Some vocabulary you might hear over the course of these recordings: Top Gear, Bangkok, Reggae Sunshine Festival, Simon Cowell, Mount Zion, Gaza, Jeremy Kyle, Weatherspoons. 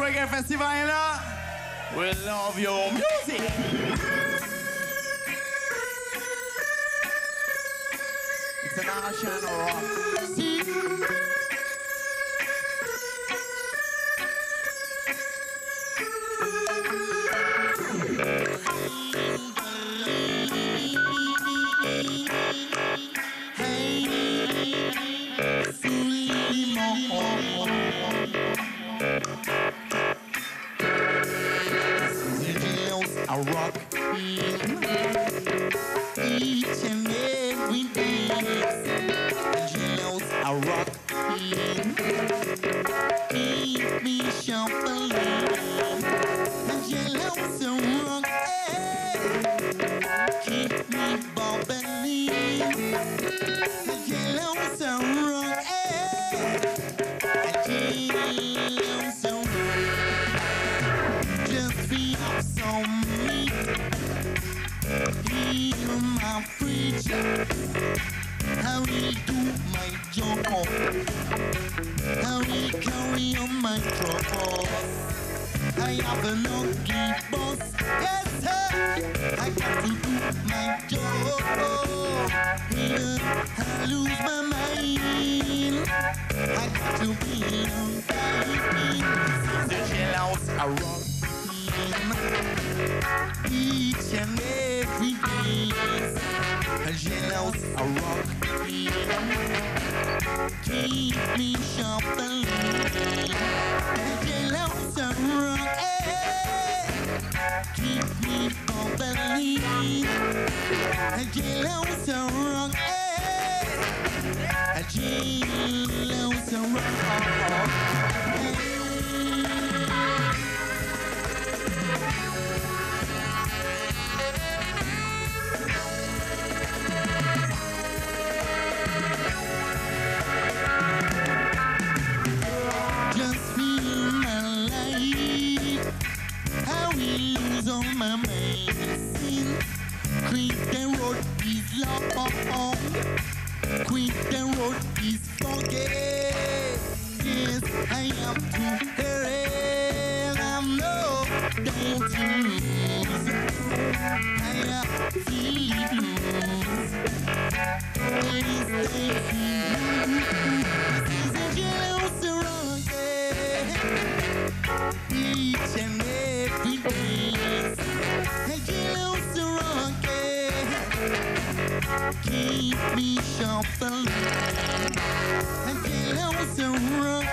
Reggae Festival est là. We love your music. International rock. See? I rock each and every day. I rock keep me shuffling. Angelos a rock keep me bobbling. Angelos a rock Angelos a rock. Just feel so hear my preacher, I will do my job, I will carry on my troubles. I have an ugly boss, yes sir, I got to do my job. Here I lose my mind, I got to be on time. The jailhouse I rock each and every day, a jailhouse I rock. Keep me sharp and lean. A jailhouse I rock. Keep me sharp and lean. A jailhouse I rock. A jailhouse I rock. My medicine, quit the road is long, quit the road is forget. Yes, I am to hurry, I know don't lose. I am feeling loose. It is the jailhouse rock, each and every day. Keep me sharp and jailhouse a rock.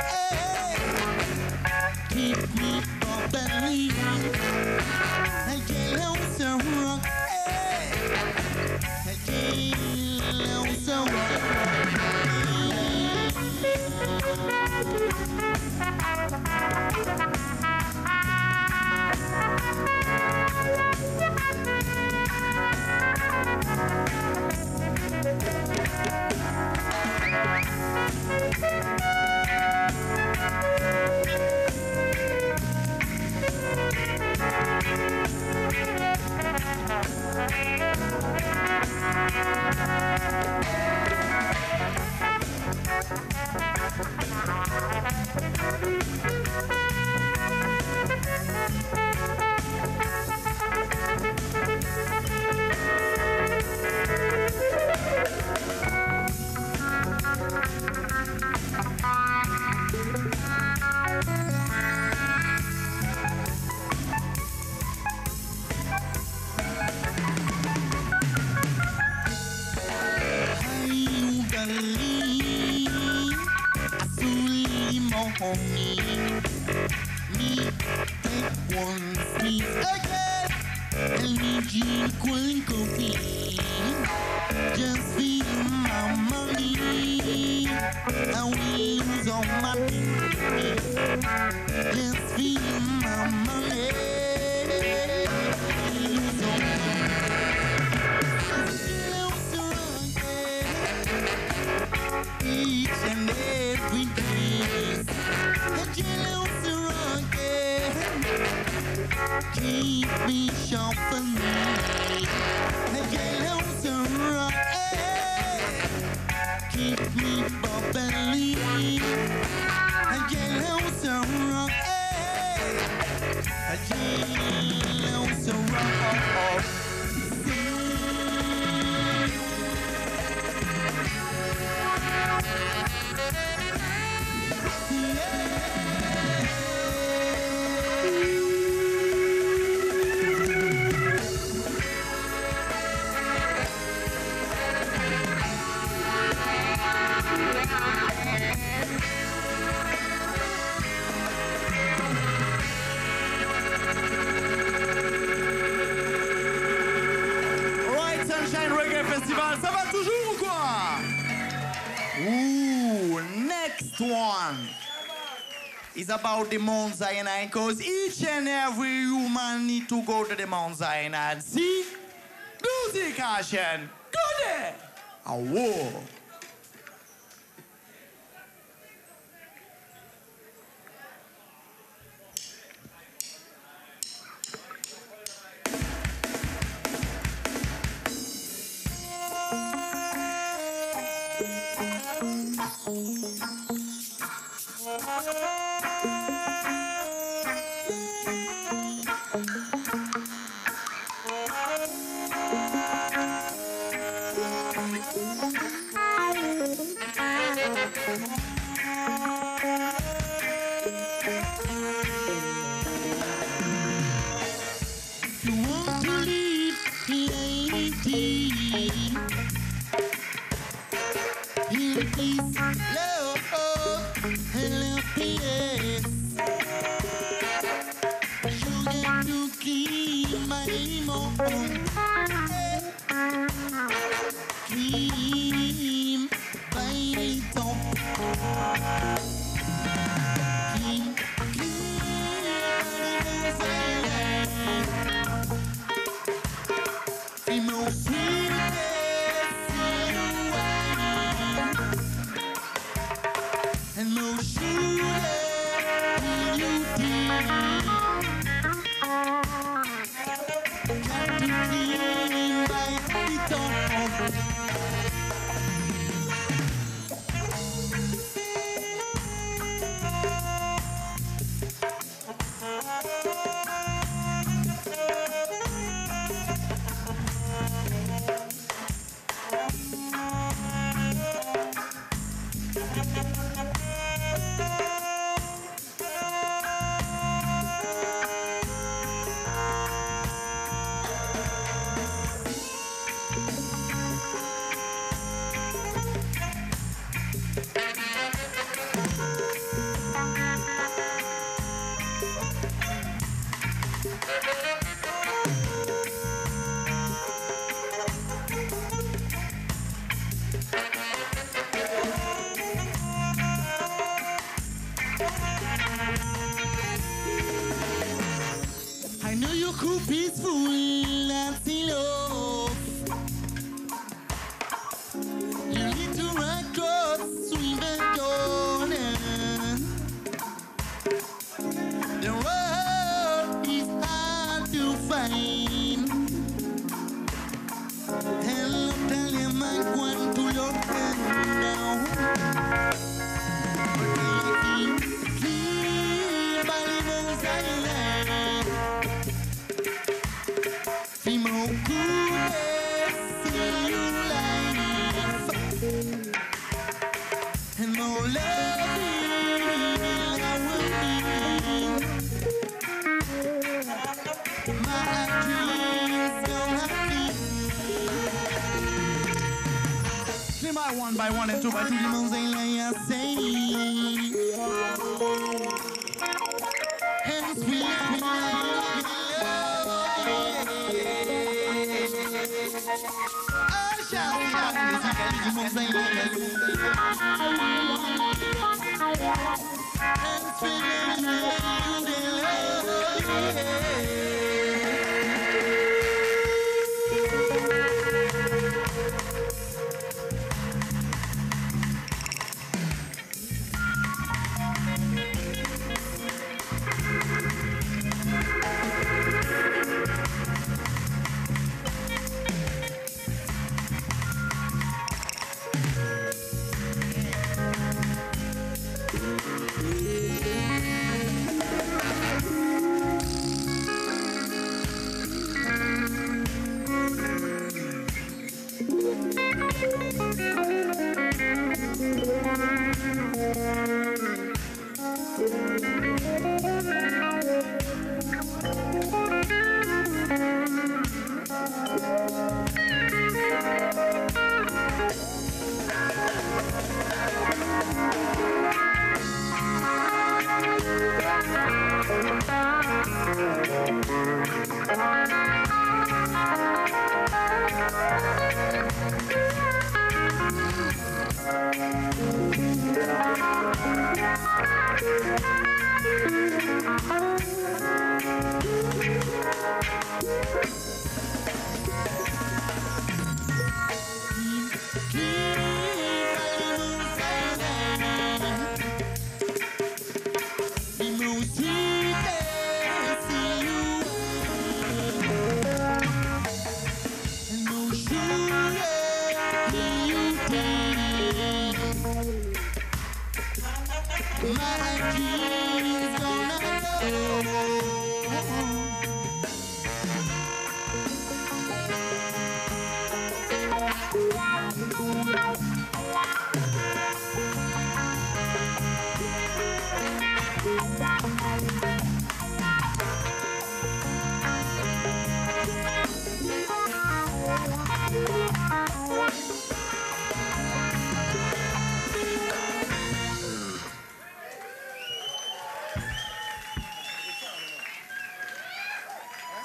Keep me up and lean. Jailhouse a rock. Jailhouse a rock. Believe I get lost and rock. One is about the Mount Zion, because each and every human need to go to the Mount Zion and see music action. Go there! A war.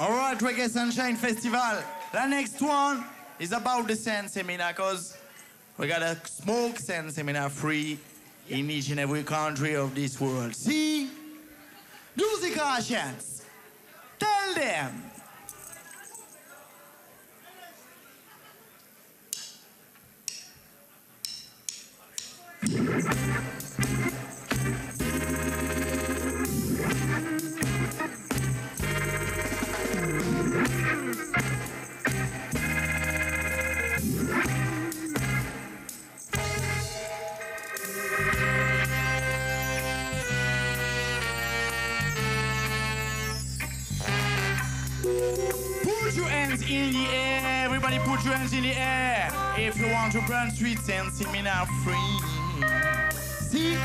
Alright, Reggae Sunshine Festival. The next one is about the Sun Seminar, cause we gotta smoke Sun Seminar free in each and every country of this world. See? Music Russians, tell them. Put your hands in the air if you want to burn streets and seminar free. See?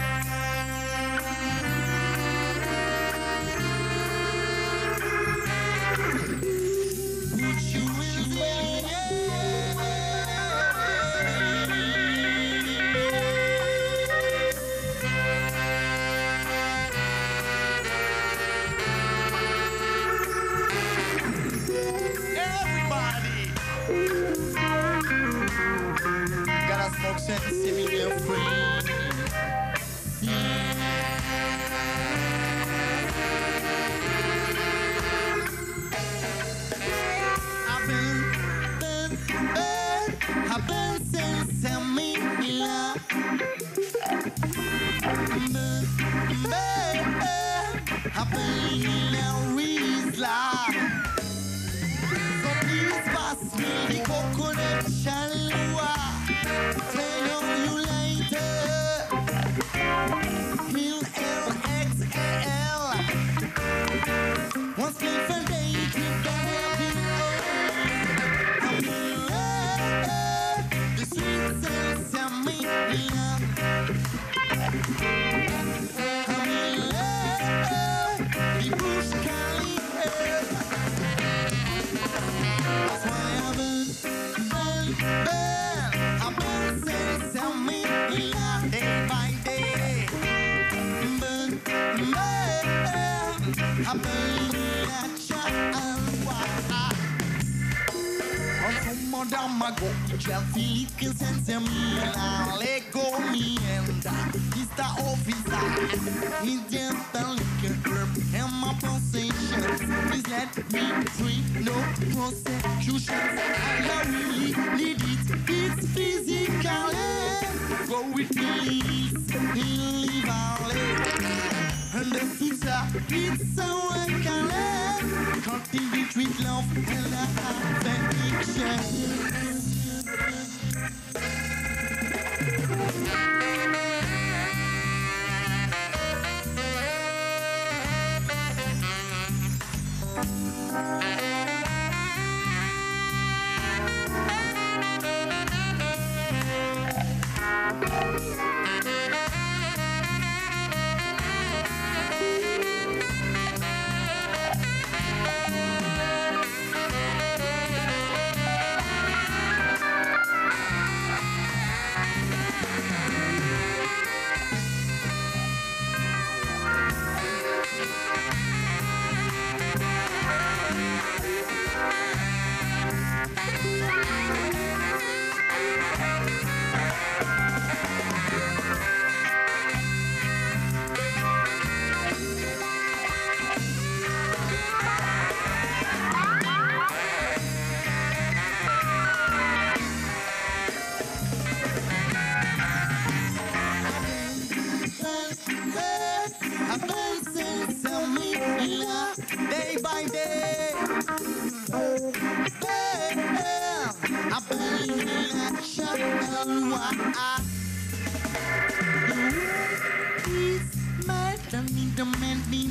Don't need to make me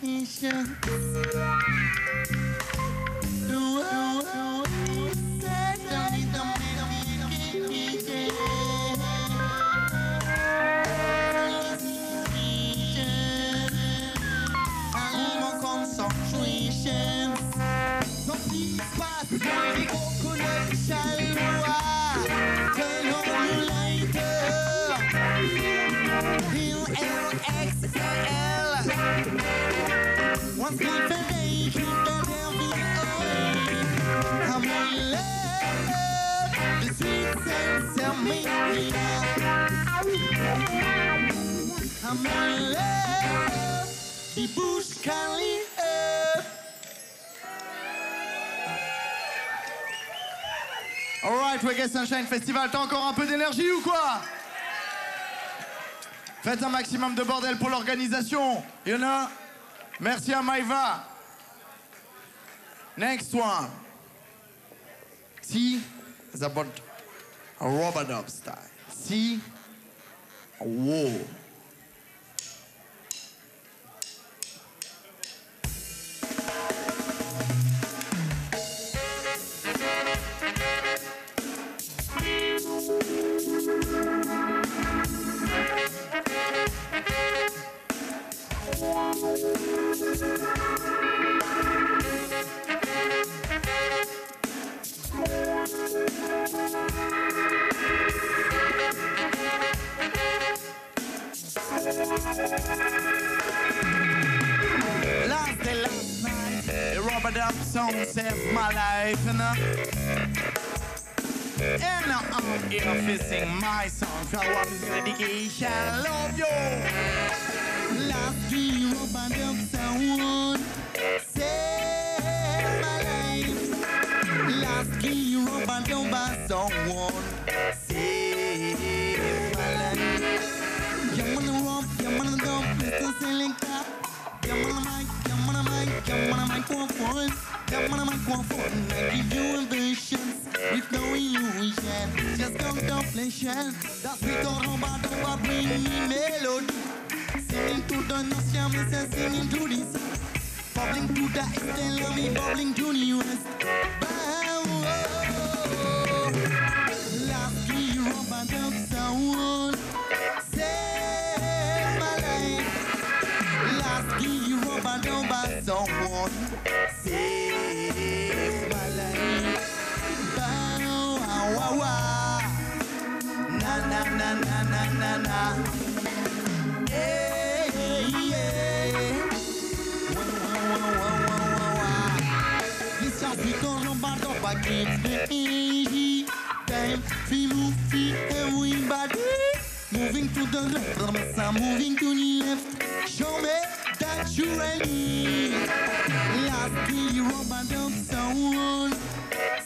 patient. Once my baby can't help me, I'm in love. The sweet sense of me, I'm in love. The bush can leave. All right, Reggae Sunshine Festival, t'as encore un peu d'énergie ou quoi? Faites un maximum de bordel pour l'organisation, you know? Merci à Maïva. Next one. See, it's about a rubber dub style. See, whoa. Last day, last night, a rubber dub song saved my life, you know. And now I'm here to sing my song, so I want to dedication, love you. Last day, rubber dub sound saved my life. Last day, rubber dub someone saved my life. I'm gonna make one for I give you ambitions with no illusion. Just contemplation. That sweet rumba bring me melody. Singing to the nation, and singing to this. Bubbling to the extent, love me bubbling to newness. Bow. Last year, rumba dub sound. Someone save my life. Bow, wow, wow. Na, na, na, na, na, na, na. Hey, yeah. Wow, wow, wow, wow, wow. This just because nobody gives me time. We move, we everybody. Moving to the left, I'm moving to the left. Show me that you ready. Last year, rubber dub sound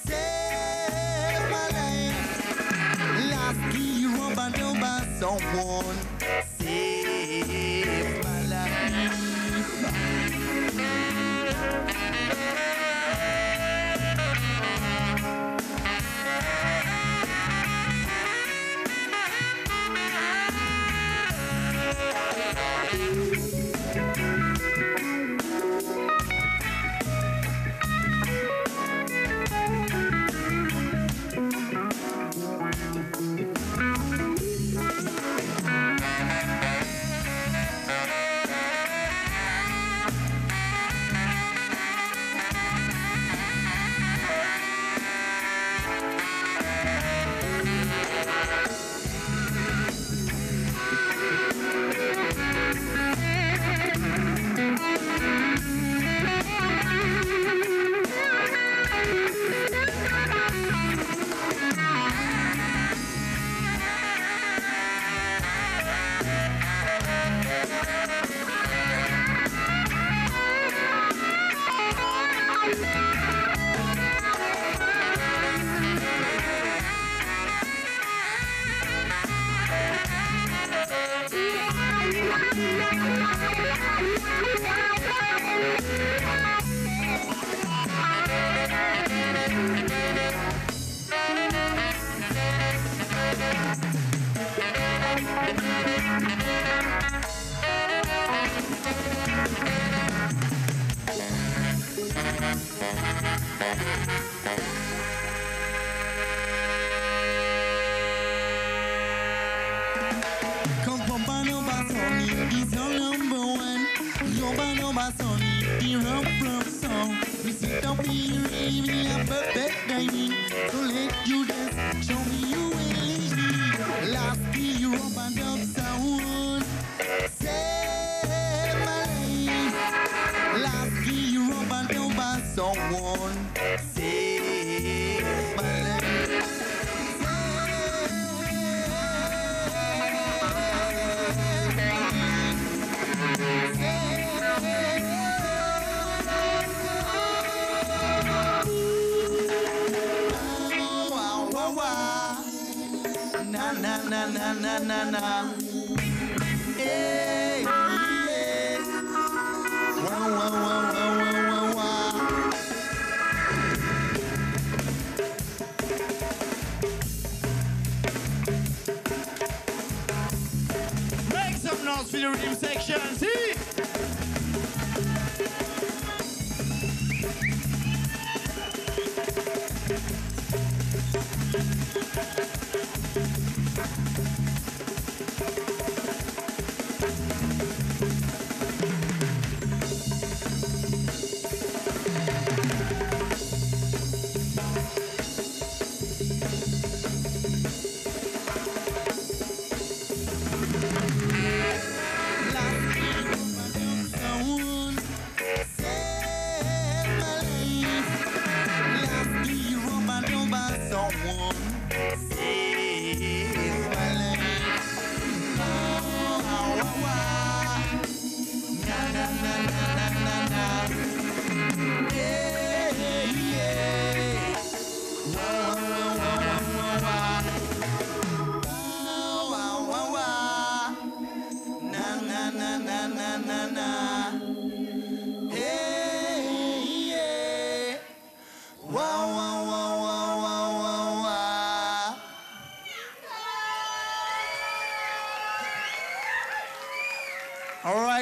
save my life. Last year, rubber dub sound save my life.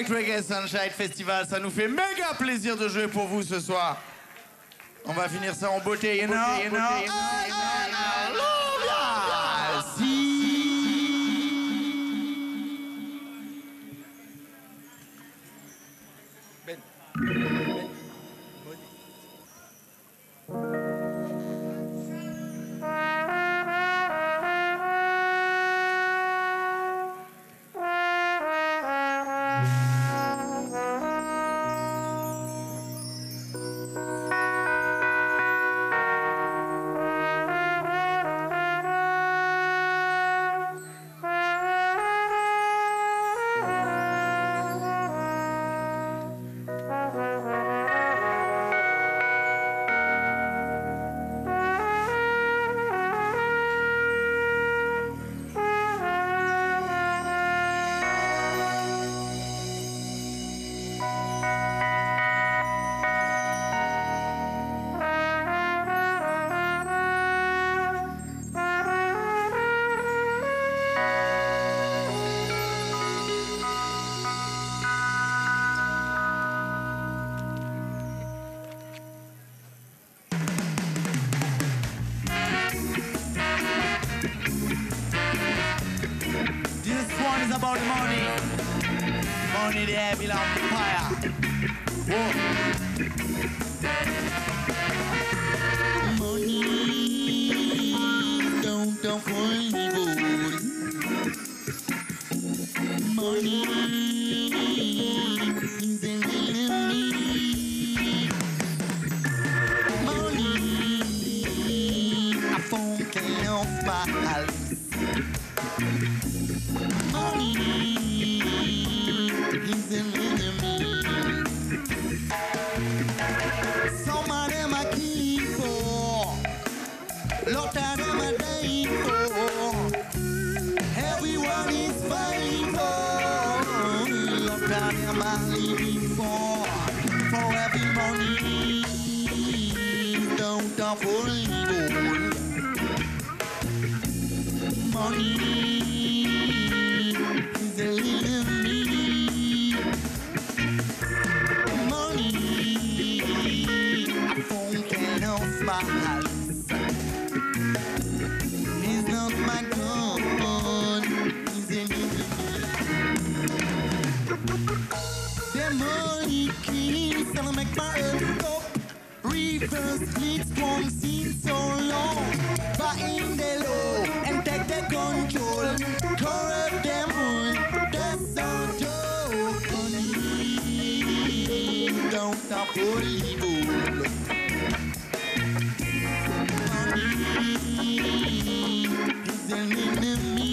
Reggae Sunshine Festival, ça nous fait méga plaisir de jouer pour vous ce soir. On va finir ça en beauté, money. first meets one scene so long. But in the law and take the control. Corrupt them all, that's our joke. Honey, don't stop Hollywood. Honey, is an enemy.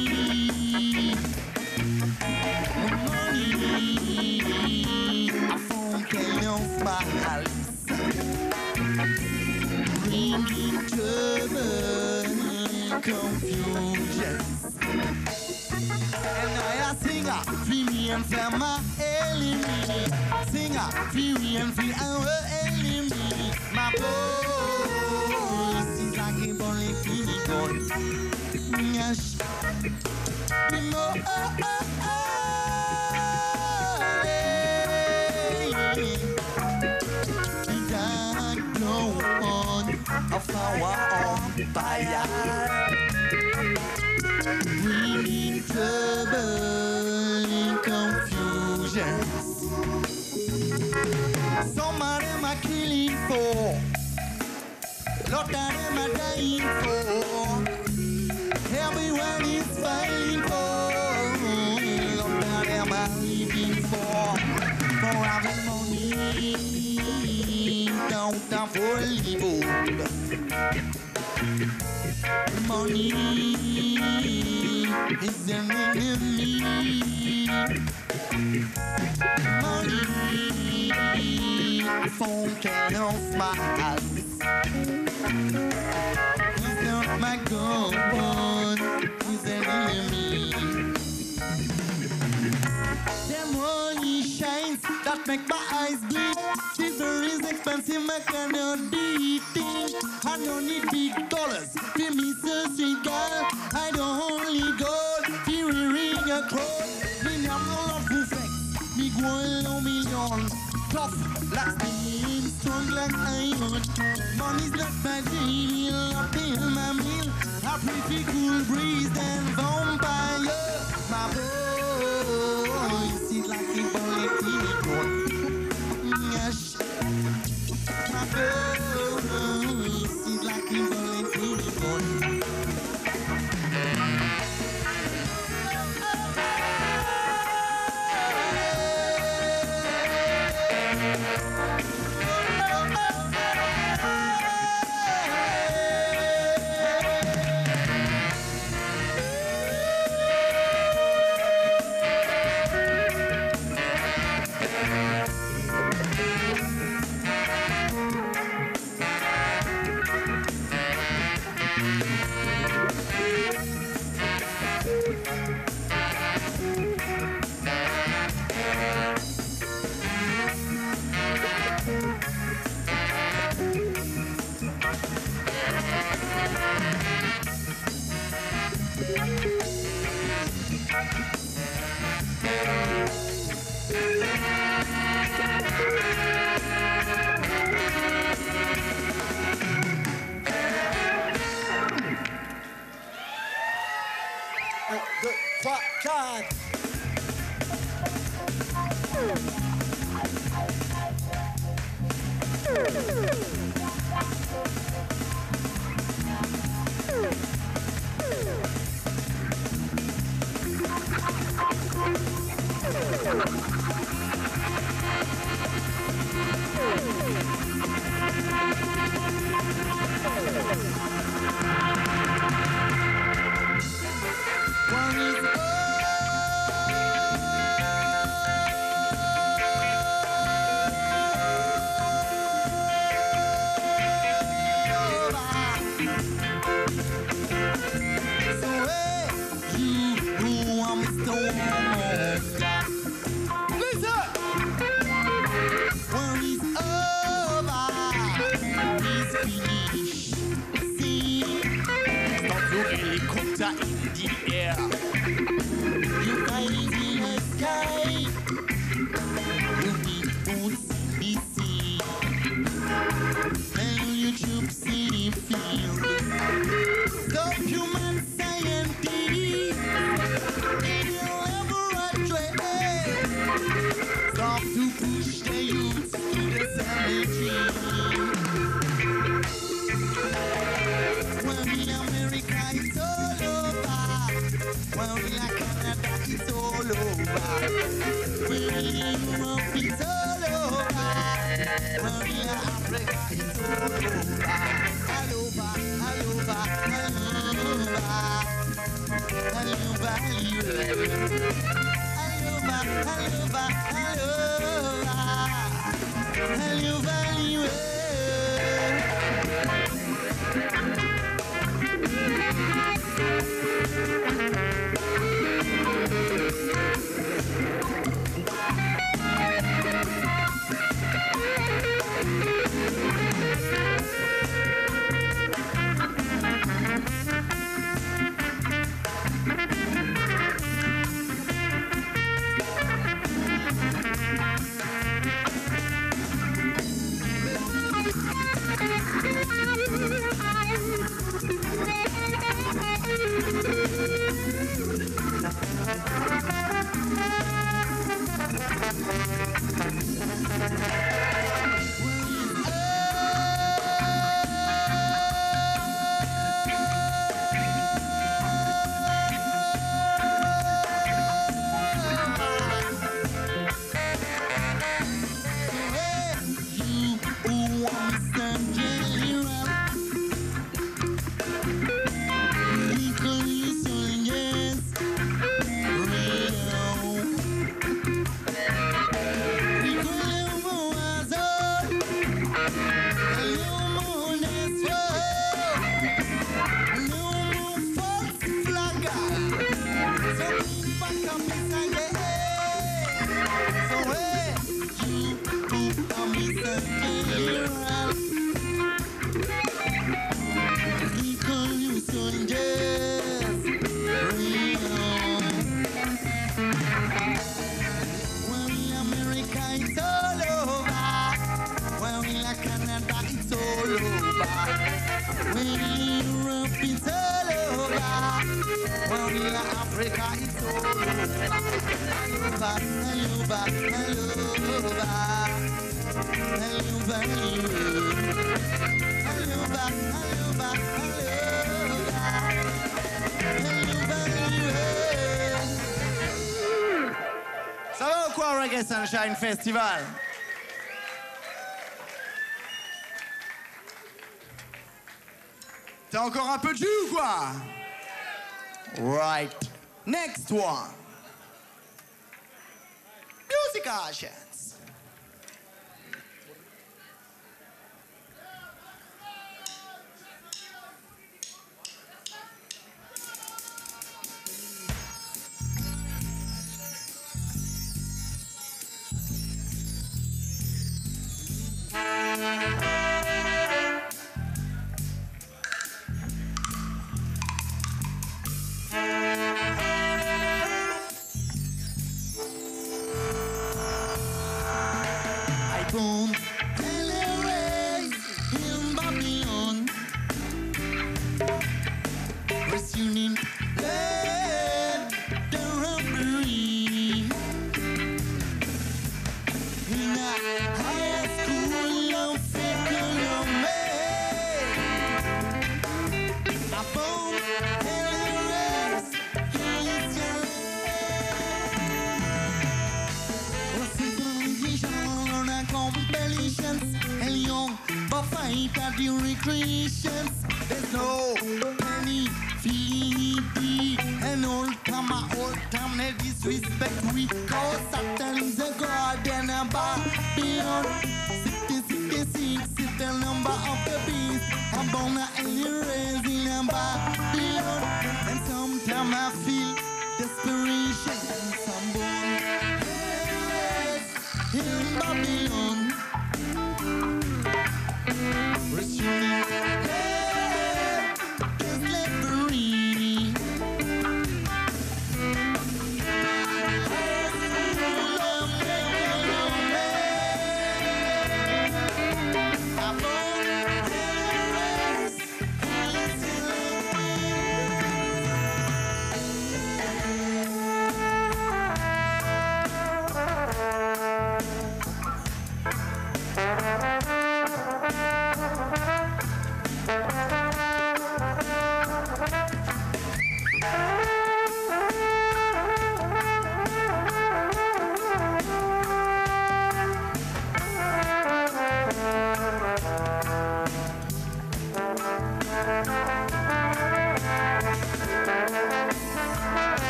Money, I found chaos by confusion. And I a singer, free me and from my enemy. Singer, free me and free our enemy. My voice is like a polyphonic. Yes, we know. Of our own fire. We need trouble in confusion. Some of them are killing for, lot of them are dying for. Everyone is fighting for, lot of them are living for having money. Don't have Hollywood. Money is an enemy. Money phone can off my house. It's not my God, it's an enemy. The money shines that make my eyes bleed. Expensive, I cannot be eating. I don't need $big. Give me so sweet, girl. I don't only gold. Here we ring a code. Me, I'm not a perfect. Me, going no million. Tough, like me, strong like iron. Money's not my dream. I'll pay my meal. I pretty cool breeze and vampire. My boy, you see like a bullet in the my girl, you see like a bullet in the body. Field. The human scientist, in your ever Canada is all over. Europe is all over. Maria Africa is all over. All over, all over, all over, all over, all over. Ça va ou quoi, Reggae Sunshine Festival? T'as encore un peu de jus ou quoi? Right. Next one. Musical chance.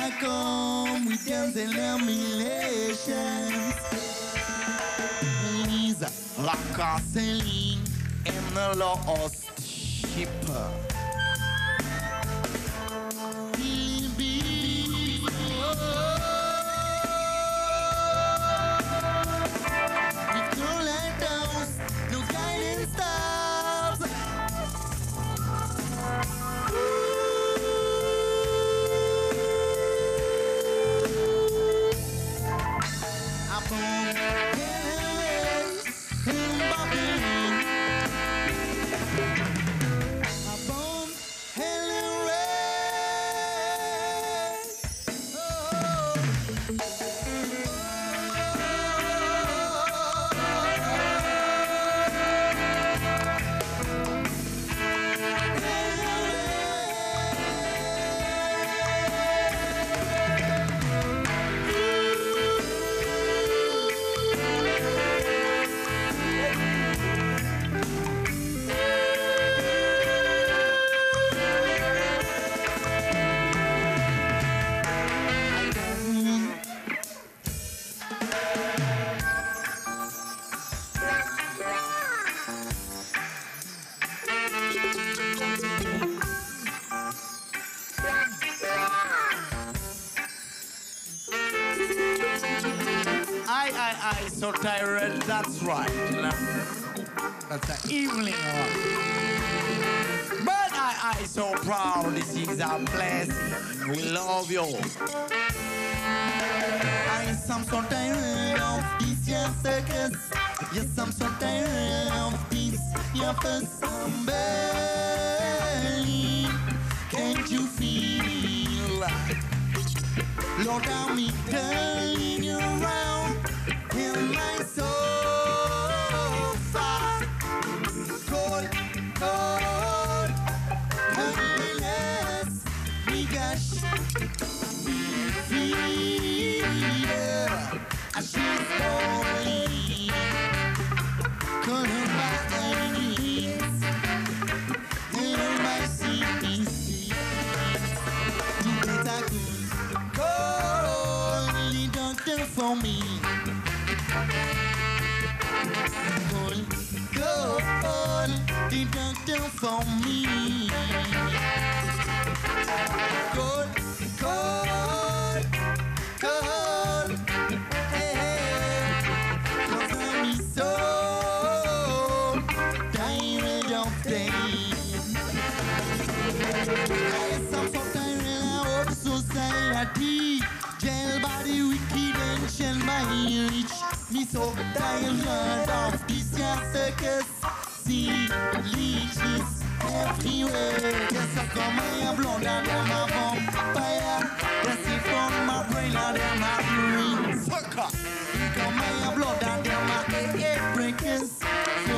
I come with dance and lamentations. Knees like a sailing in the lost ship. So tired, that's right. That's the evening one. But I so proud, this is our blessing. We love you. I am so tired of this, your circus. Yes, I'm so tired of this, your first belly. Can't you feel? Lord, I'm turning you around. In my soul, far, cold, cold, endless, we gush, we I should only couldn't buy any in my city. You better go, doctor for me. Go on, the doctor for me. Good, good, good. Hey, cause I'm so tired of pain. I am so tired of society. Jail body wicked and shall my rich. Me so tired of this circus. See leeches everywhere. Yes, I got my blood and I'm a vampire. Yes, it from my brain and I'm a green sucker. You got my blood and I'm a egg breakers. So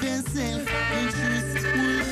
they self interest will.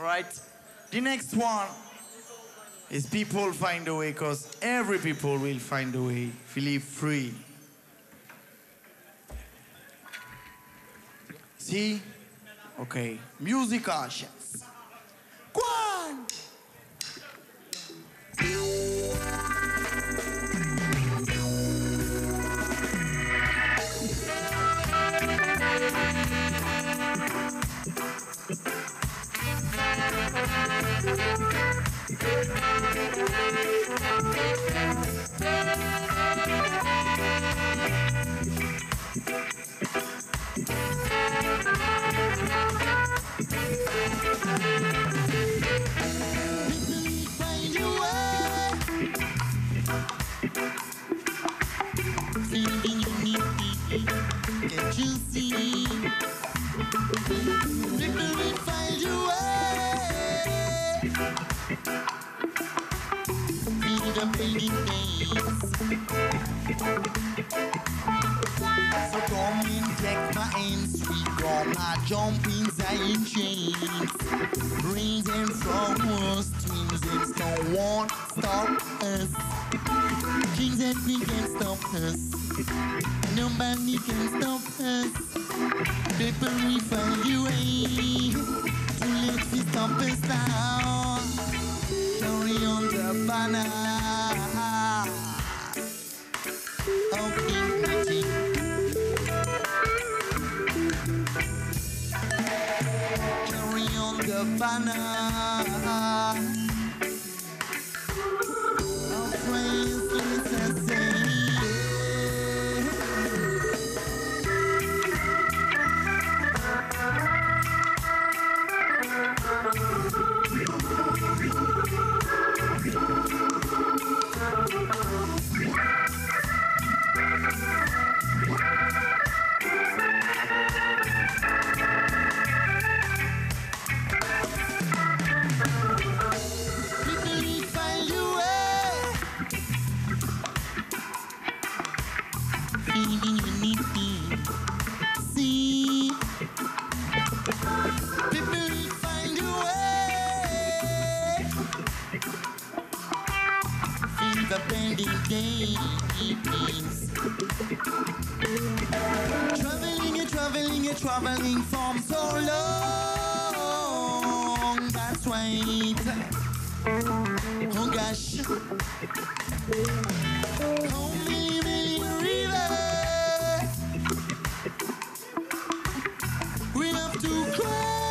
right? The next one is People Find a Way, because every people will find a way if you live free. See? Okay. Music actions. Go on! Jump in Zion chains, bring them from us, twins that don't want stop us, kings that we can stop us, nobody can stop us, people we find a way, to let we stop us now, carry on the banner, okay. Banner of praise to the traveling from so long, that's right. Oh gosh, oh Milly Milly River, we have to cross.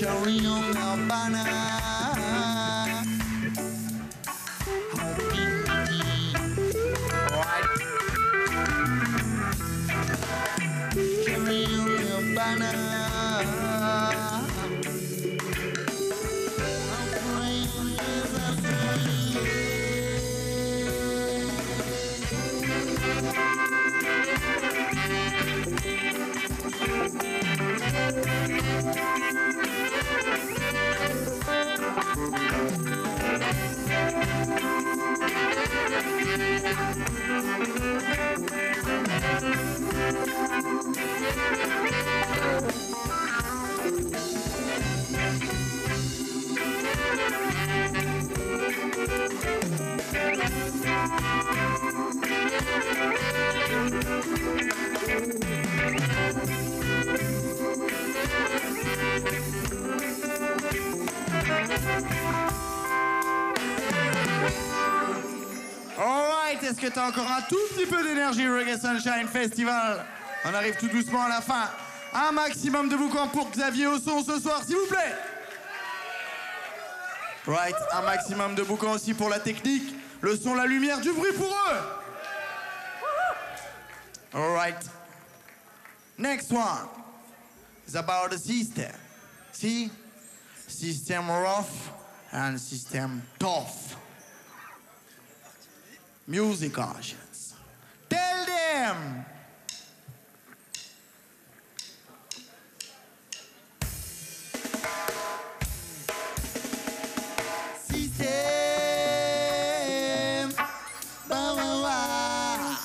Carry on the banner. Est-ce que t'as encore un tout petit peu d'énergie, Reggae Sunshine Festival? On arrive tout doucement à la fin. Un maximum de boucan pour Xavier au son ce soir, s'il vous plaît. Right, un maximum de boucan aussi pour la technique, le son, la lumière, du bruit pour eux. All right. Next one is about the system. See? System rough and system tough. Music audience, tell them. System, blah, blah, blah.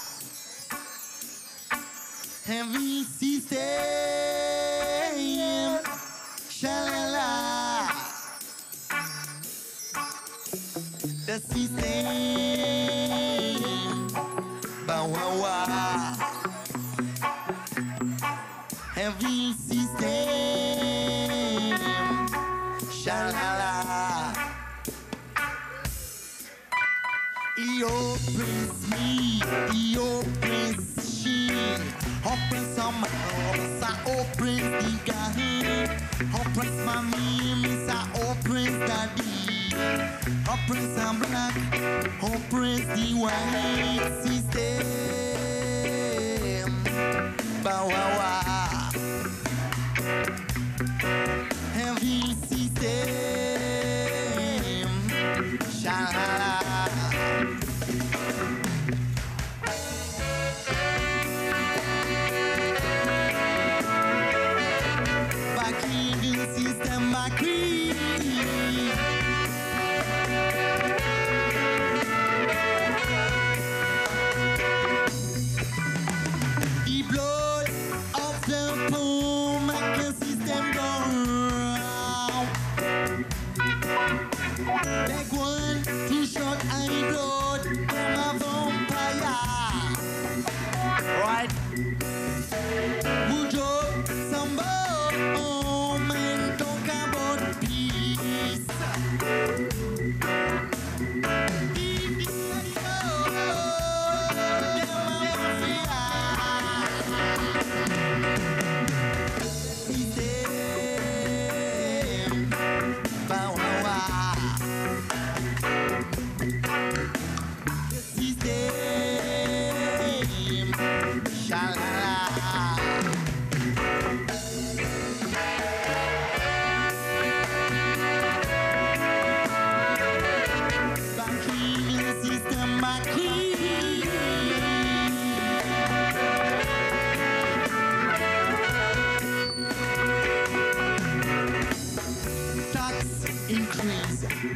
Heavy system, shalala. The system. Heavy system, shalala. He opens me, he opens she. Opens on my house, I open the guy. Opens my memes, I open daddy. Opens I'm black, opens the white system. Bow wow wow.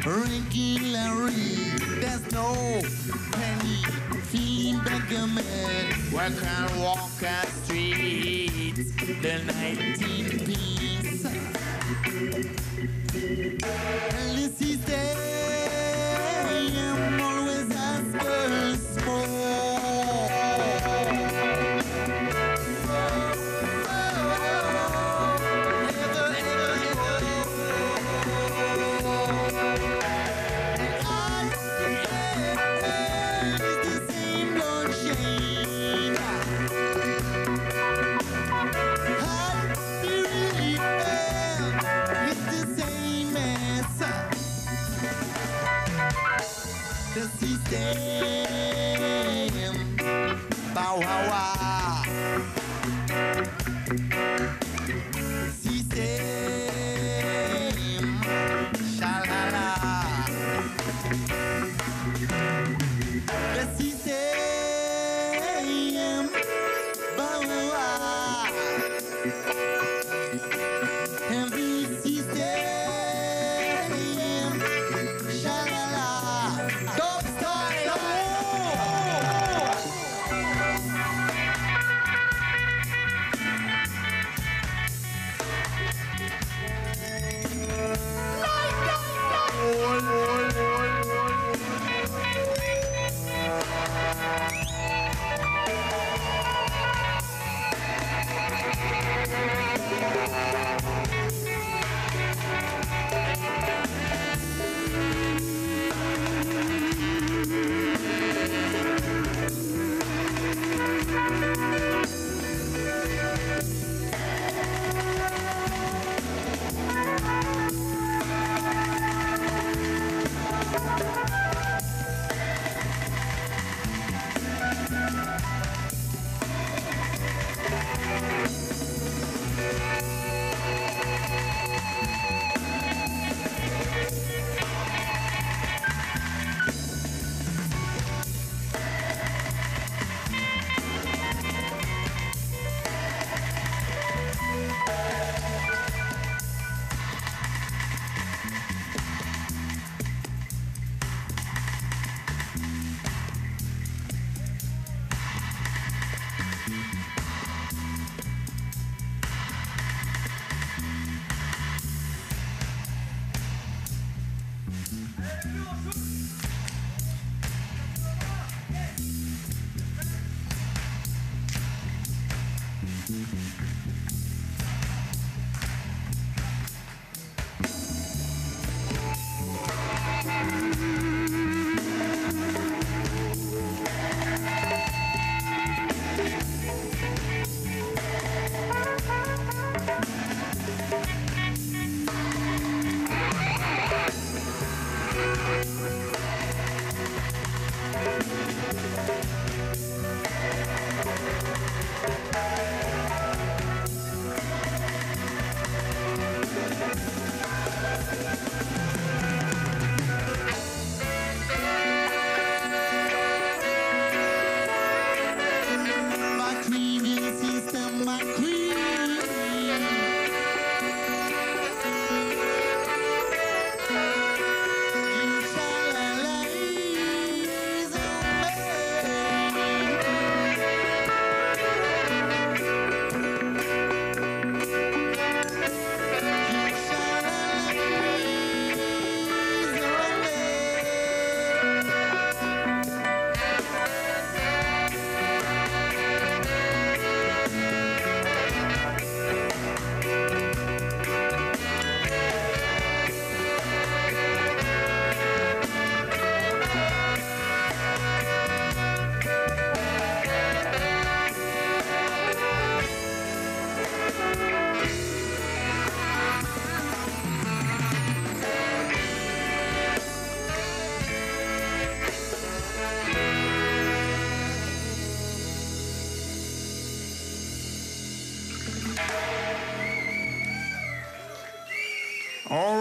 Regularly, there's no penny feeling beggarman. One can walk a street, the 19 piece. And the system always asks for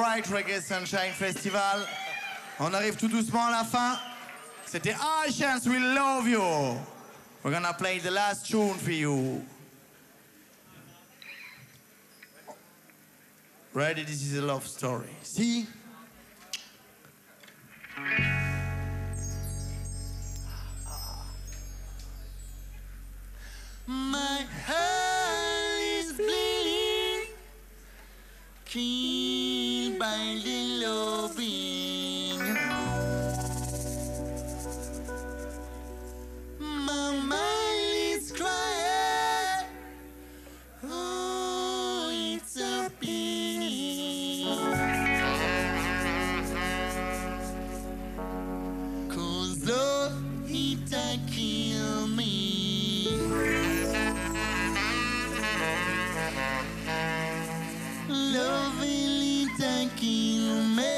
Alright, Reggae Sunshine Festival. On arrive tout doucement à la fin. C'était Our Chance, We Love You. We're gonna play the last tune for you. Ready? This is a love story. See? My heart is bleeding, killed by the loving. My mind is crying, oh, it's a pain. Cause love, it a kill me. Love really taking me.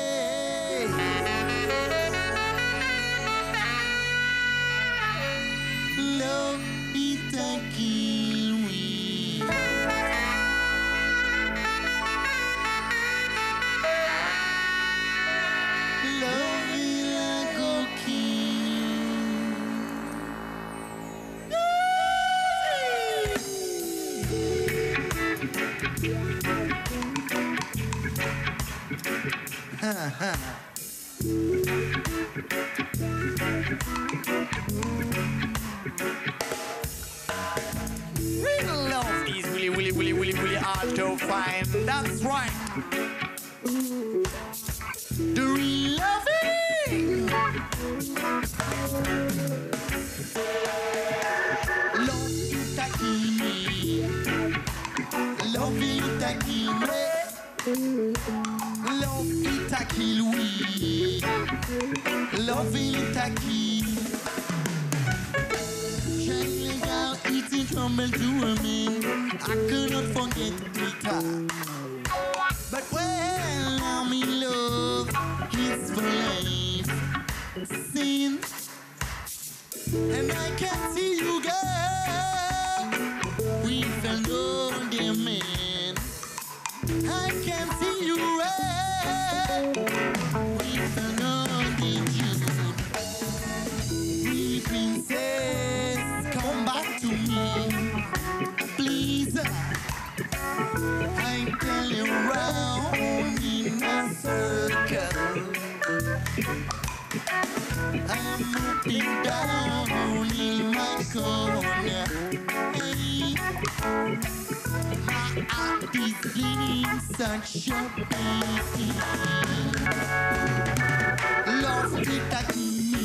Love is taking me. Love is like a king. Real love is really, really, really, really, really hard to find. That's right. The real loving. Love is taking me. Love is taking me. Love it a kill we. Love it a kill. Just legal, it is humble to women. I cannot forget Peter. But when I'm in love, it's for life. Sin. And I can see you girl. We fell down the man. I can see you red with an attitude. Sweet princess, come back to me, please. I'm telling round in a circle. I'm looking down in my corner. Hey. My heart is bleeding, such a pity. Love it a kill me.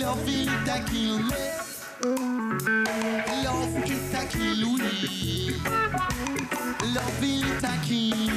Love it a kill me. Love it a kill me. Love it a kill. Hey.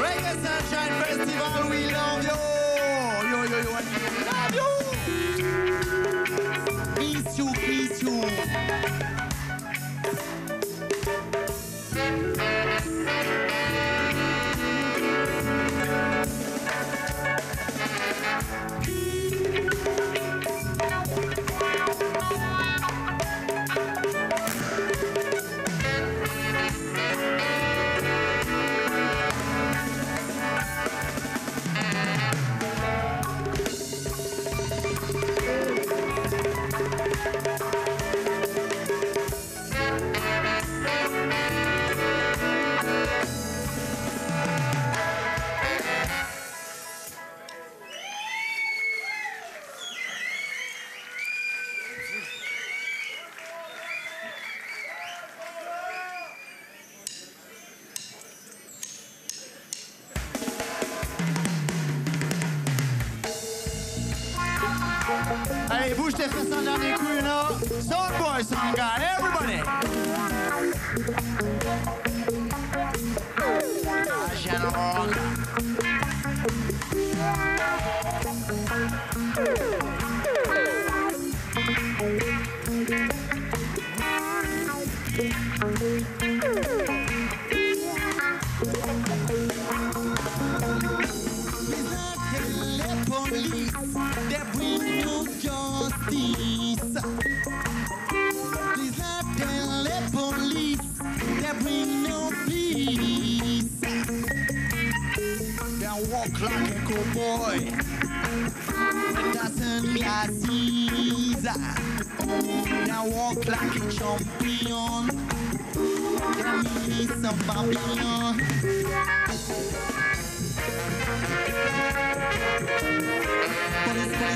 Reggae Sunshine Festival, we love you! We love you! Peace you, peace you! Allez, bouge tes fesses en dernier coup, you know? Sound boy, sound guy, everybody! Like a good boy, doesn't glasses. Now walk like a champion. Tell me some Babylon. Police, police, police,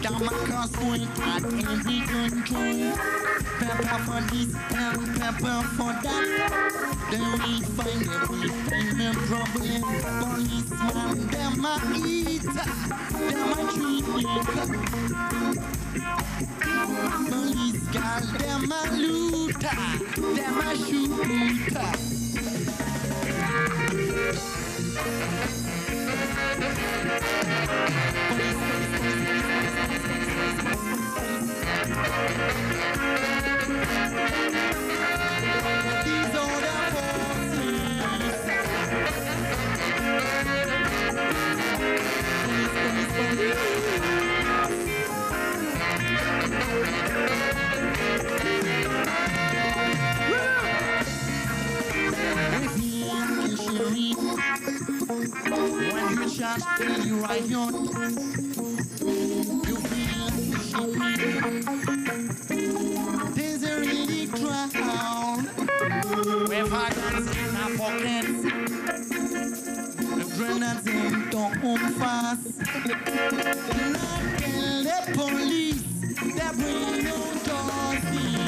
Damacross point at every control. Pepper for this and pepper for that. Then we find the problem. Policeman, them a eat, them a treat. Police girl, them a looter, them a shooter. Till you ride your turn, you feel like a sheriff. There's a really crowd with hands in our pockets. The grenades in don't move fast. Not in the police, they bring no justice.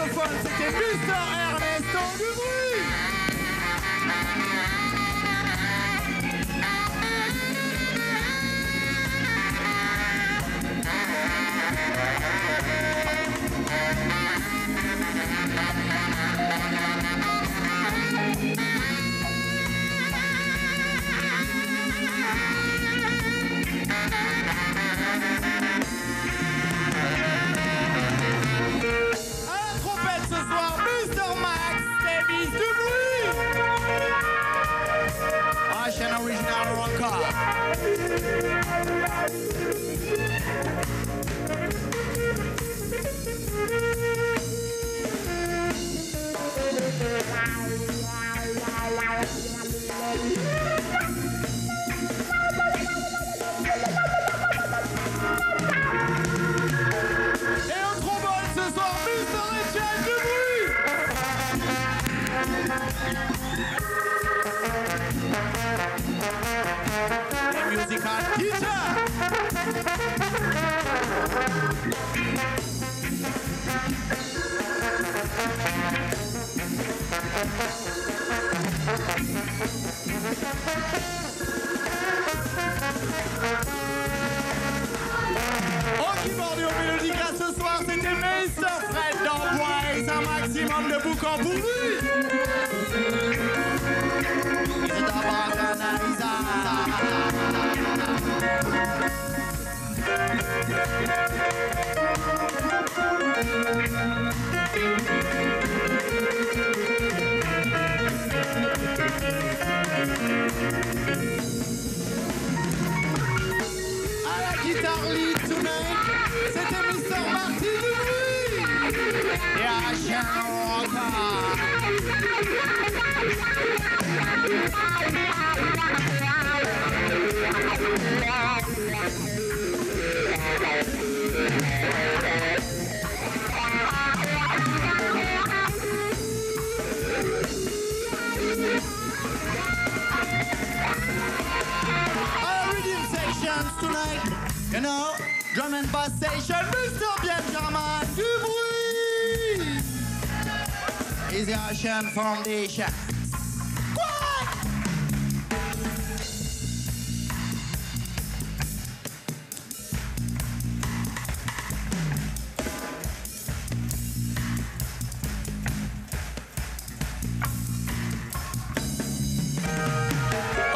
saxophone, c'était Mr. Ernest, du bruit. Foundation.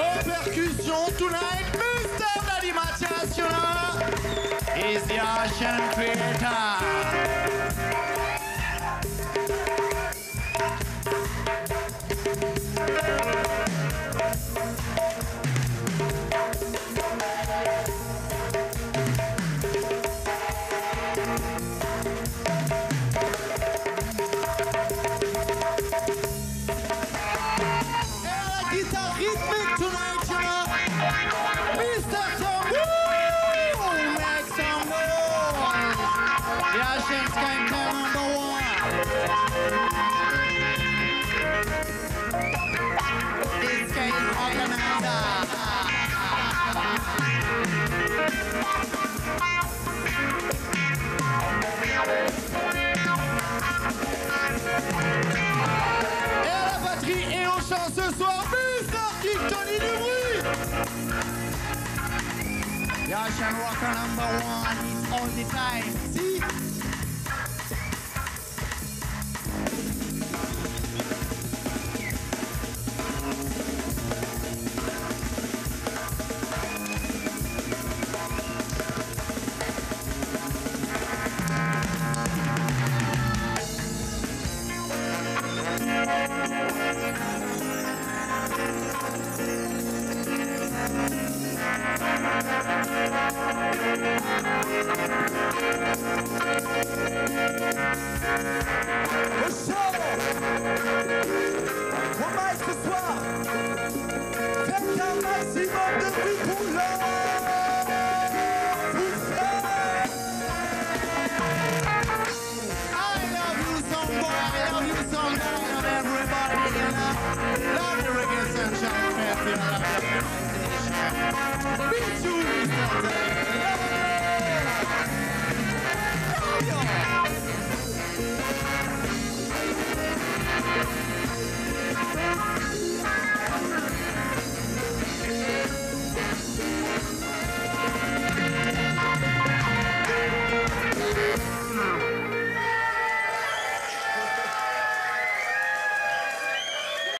En percussion tonight, Mr. Daddy Mathias, you know, is the Ocean Creator. Yashan Walker number one, it's all the time.